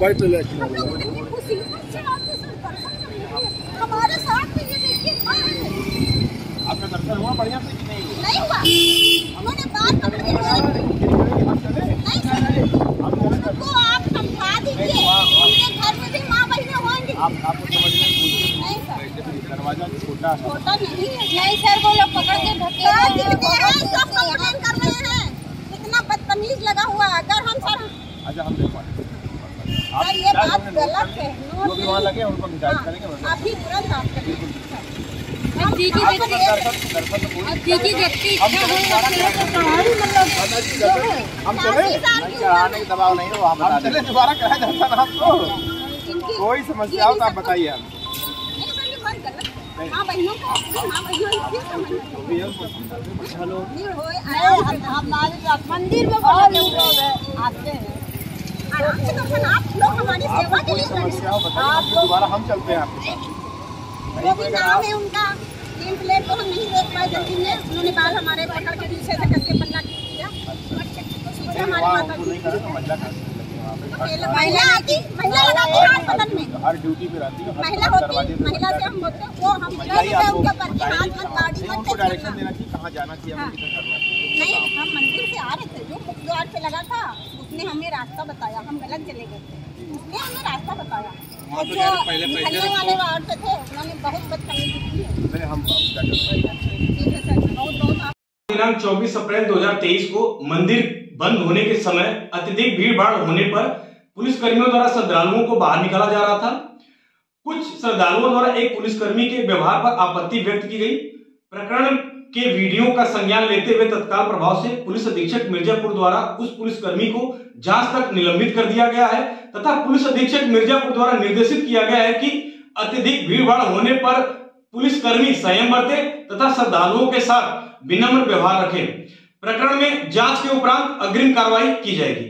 बैठ ले हमारे साथ में ये देखिए आपका दर्शन हुआ बढ़िया से कि नहीं हुआ? उन्होंने बात पकड़ के नहीं आप समझा दीजिए घर में भी माँ बहने होंगी आपको दरवाजा छोटा छोटा नहीं है। नहीं सर वो लोग पकड़ के कर रहे हैं इतना बदतमीज लगा हुआ अगर हम सर अच्छा हम देख पाए आप ये बात गलत है। जो भी वहाँ लगे उनको निकाल करेंगे आप ही तुरंत आप बिल्कुल ठीक व्यक्ति हम चले चढ़ाने का दबाव नहीं हो आप चले दोबारा कराए दर्शन आपको कोई समस्या हो तो आप बताइए। आप माँ बहनों को मंदिर में आते हैं आप लोग हमारी सेवा के लिए दोबारा हम चलते हैं आपके वो नाम है उनका तीन प्लेट को हम नहीं देख पाए गलती में उन्होंने बाल हमारे पकड़ के पीछे से करके पल्ला किया और हमारी माता जी महिला आती महिला लगाती है हाथ बदन में हर ड्यूटी पे रहती है महिला होती महिला से हम बोलते वो हम उनके ऊपर के हाथ मत गाड़ी मत उनको डायरेक्शन देना कि कहां जाना चाहिए हमें किधर करना चाहिए। नहीं हम मंदिर से आ रहे थे जो द्वार पे लगा था उसने हमें रास्ता बताया हम गलत चले गए थे उसने हमें रास्ता बताया और जो निकलने वाले औरत थे उन्होंने बहुत बदतमीजी की है। पहले हम ठीक है सर बहुत बहुत दिनांक 24 अप्रैल 2023 को मंदिर बंद होने के समय अत्यधिक भीड़ भाड़ होने पर पुलिसकर्मियों द्वारा श्रद्धालुओं को बाहर निकाला जा रहा था। कुछ श्रद्धालुओं द्वारा एक पुलिसकर्मी के व्यवहार पर आपत्ति व्यक्त की गई। प्रकरण के वीडियो का संज्ञान लेते हुए तत्काल प्रभाव से पुलिस अधीक्षक मिर्जापुर द्वारा उस पुलिसकर्मी को जांच तक निलंबित कर दिया गया है तथा पुलिस अधीक्षक मिर्जापुर द्वारा निर्देशित किया गया है कि अत्यधिक भीड़भाड़ होने पर पुलिसकर्मी संयम बरते तथा श्रद्धालुओं के साथ विनम्र व्यवहार रखें। प्रकरण में जांच के उपरांत अग्रिम कार्रवाई की जाएगी।